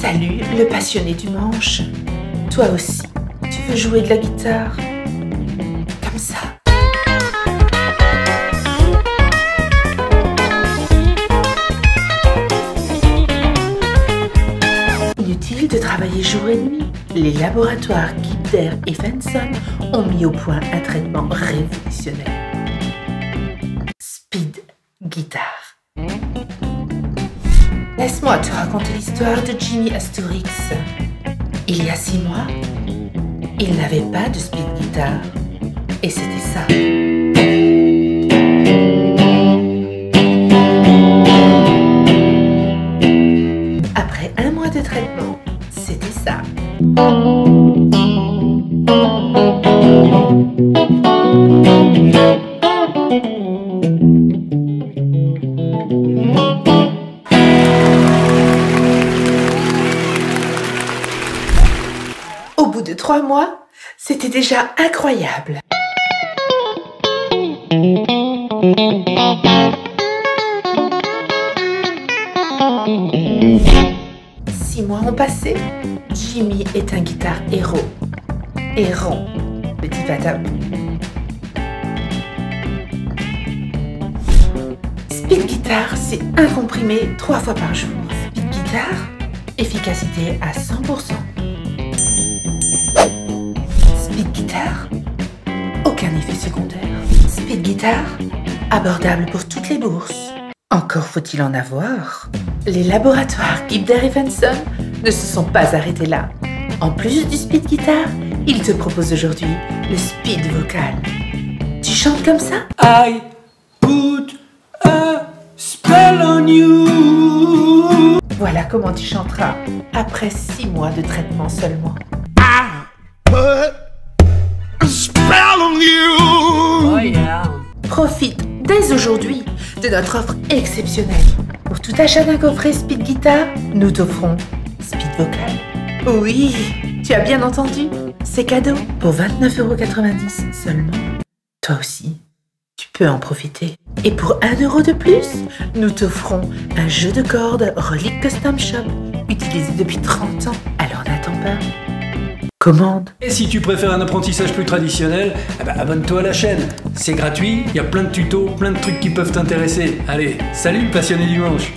Salut le passionné du manche. Toi aussi, tu veux jouer de la guitare? Comme ça. Inutile de travailler jour et nuit. Les laboratoires Gibder et Fenson ont mis au point un traitement révolutionnaire. Speed Guitar. Laisse-moi te raconter l'histoire de Jimmy Astorix. Il y a 6 mois, il n'avait pas de speed guitar. Et c'était ça. Après 1 mois de traitement, c'était ça. Au bout de 3 mois, c'était déjà incroyable. Six mois ont passé. Jimmy est un guitare héros. Errant, petit patin. Speed Guitar, c'est un comprimé 3 fois par jour. Speed Guitar, efficacité à 100%. Speed Guitar, aucun effet secondaire. Speed Guitar, abordable pour toutes les bourses. Encore faut-il en avoir. Les laboratoires Gibder et Fenson ne se sont pas arrêtés là. En plus du Speed Guitar, ils te proposent aujourd'hui le Speed Vocal. Tu chantes comme ça? I put a spell on you. Voilà comment tu chanteras après 6 mois de traitement seulement. I put spell on you. Oh yeah. Profite dès aujourd'hui de notre offre exceptionnelle. Pour tout achat d'un coffret Speed Guitar, nous t'offrons Speed Vocal. Oui, tu as bien entendu, c'est cadeau pour 29,90 € seulement. Toi aussi, tu peux en profiter. Et pour 1 € de plus, nous t'offrons un jeu de cordes Relique Custom Shop, utilisé depuis 30 ans. Alors n'attends pas. Commande. Et si tu préfères un apprentissage plus traditionnel, eh ben abonne-toi à la chaîne. C'est gratuit, il y a plein de tutos, plein de trucs qui peuvent t'intéresser. Allez, salut le passionné du manche.